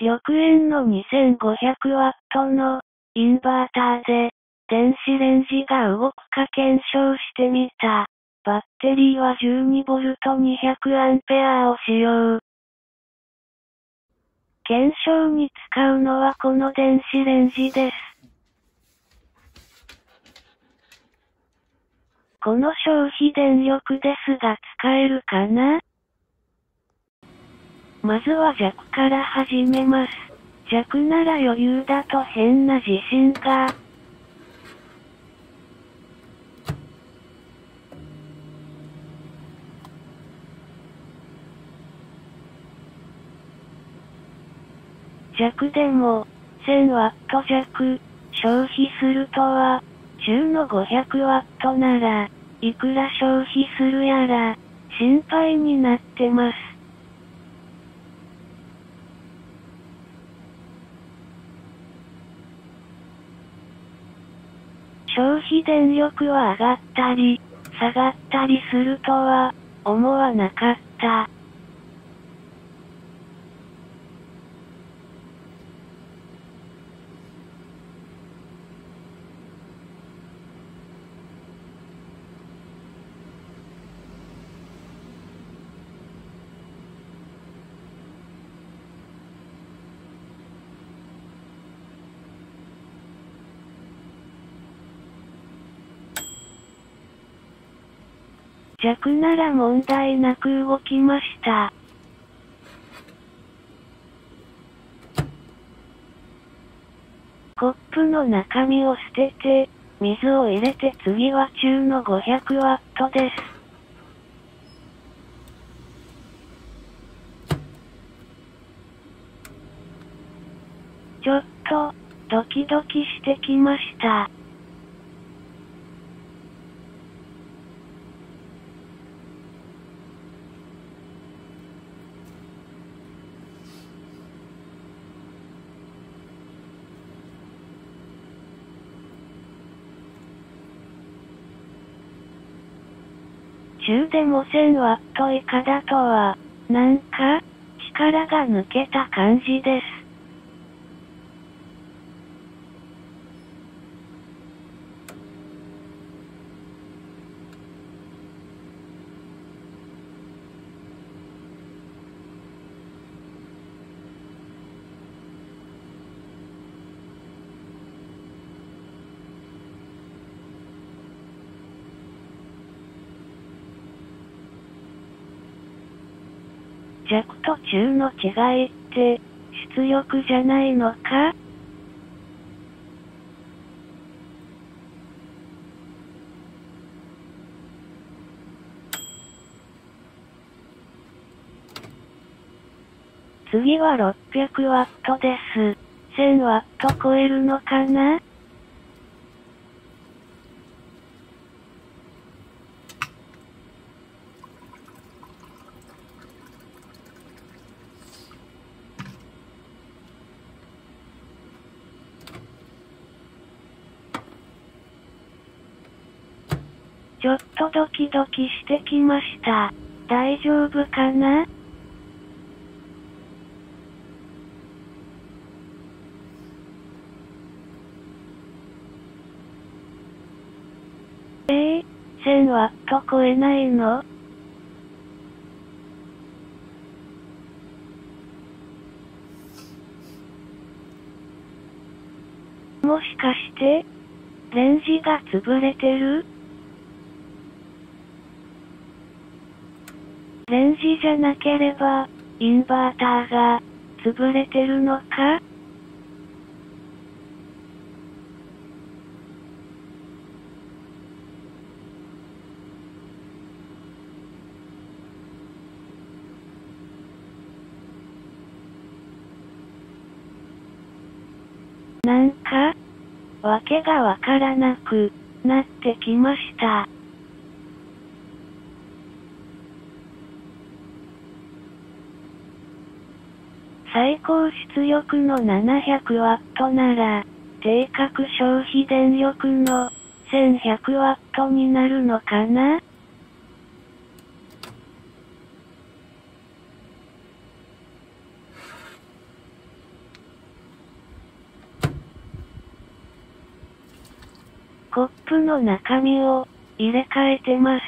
緑円の2500ワットのインバーターで電子レンジが動くか検証してみた。バッテリーは 12V200A を使用。検証に使うのはこの電子レンジです。この消費電力ですが使えるかな？まずは弱から始めます。弱なら余裕だと変な自信が。弱でも、1000ワット弱、消費するとは、中の500ワットなら、いくら消費するやら、心配になってます。消費電力は上がったり、下がったりするとは、思わなかった。弱なら問題なく動きました。コップの中身を捨てて、水を入れて次は中の500ワットです。ちょっと、ドキドキしてきました。中でも1000ワット以下だとは、なんか、力が抜けた感じです。弱と中の違いって、出力じゃないのか？次は600ワットです。1000ワット超えるのかな？ちょっとドキドキしてきました。大丈夫かな？1000ワット超えないの？もしかして、レンジが潰れてる？レンジじゃなければ、インバーターが、潰れてるのか？なんか、わけがわからなくなってきました。最高出力の700ワットなら、定格消費電力の1100ワットになるのかな？コップの中身を入れ替えてます。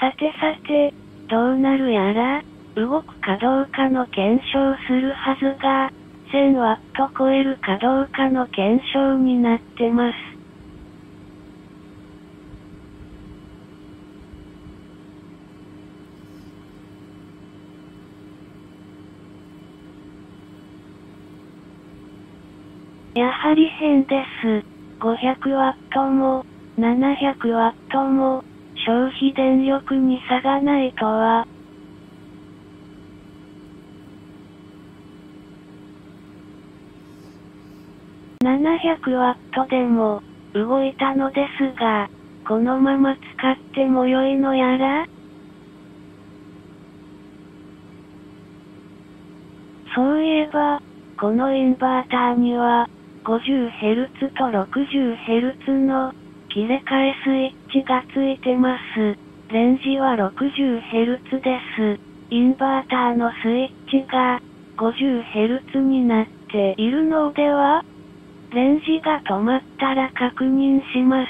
さてさて、どうなるやら、動くかどうかの検証するはずが、1000ワット超えるかどうかの検証になってます。やはり変です。500ワットも、700ワットも、消費電力に差がないとは。700ワットでも動いたのですが、このまま使っても良いのやら？そういえば、このインバーターには 50Hz と 60Hz の切れ替えスイッチがついてます。レンジは 60Hz です。インバーターのスイッチが 50Hz になっているのでは？レンジが止まったら確認します。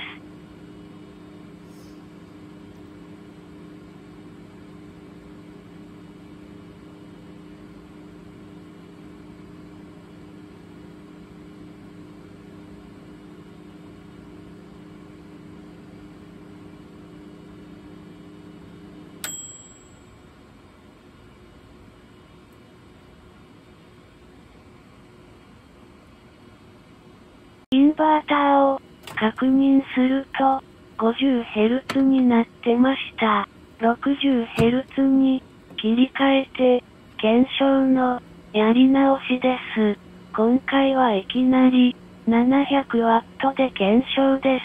インバーターを確認すると 50Hz になってました。60Hz に切り替えて検証のやり直しです。今回はいきなり 700W で検証で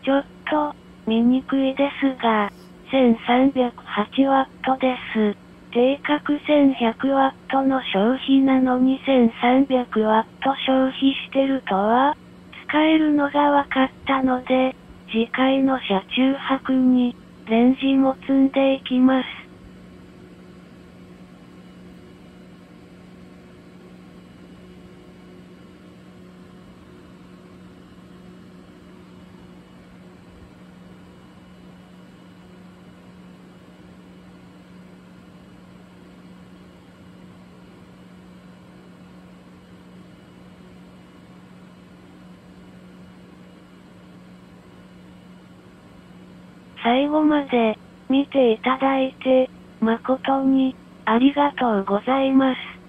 す。ちょっと見にくいですが 1308W です。定格 1100W の消費なのに 1300W 消費してるとは、使えるのが分かったので、次回の車中泊にレンジも積んでいきます。最後まで見ていただいて誠にありがとうございます。